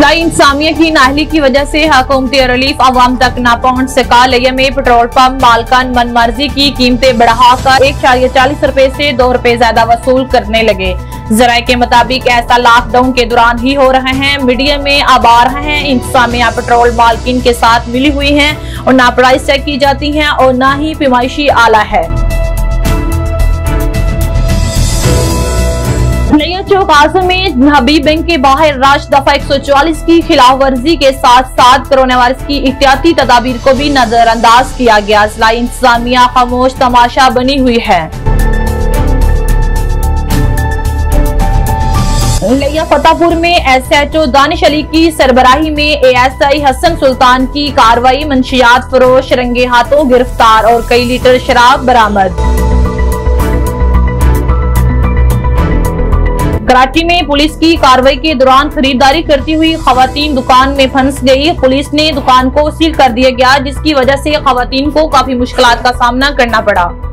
फजला इंसामिया की नाहली की वजह से हुकूमती रिलीफ आवाम तक ना पहुँच सका। लय्या में पेट्रोल पंप मालकान मन मर्जी की कीमतें बढ़ाकर 1.40 रुपए से 2 रुपए ज्यादा वसूल करने लगे। जराये के मुताबिक ऐसा लॉकडाउन के दौरान ही हो रहे हैं। मीडिया में अब आ रहे हैं इंसामिया पेट्रोल मालकिन के साथ मिली हुई है और ना प्राइस चेक की जाती है और ना ही पैमाइशी आला है। लय्या चौक आजम में हबीब बैंक के बाहर राज दफा 144 की खिलाफ वर्जी के साथ साथ कोरोना वायरस की एहतियाती तदाबीर को भी नजरअंदाज किया गया। जिला इंतजामिया खामोश तमाशा बनी हुई है। लय्या फतेहपुर में SHO दानिश अली की सरबराही में ASI हसन सुल्तान की कार्रवाई, मंशियात फरोश रंगे हाथों गिरफ्तार और कई लीटर शराब बरामद। कराची में पुलिस की कार्रवाई के दौरान खरीदारी करती हुई खवातीन दुकान में फंस गई। पुलिस ने दुकान को सील कर दिया गया, जिसकी वजह से खवातीन को काफी मुश्किलात का सामना करना पड़ा।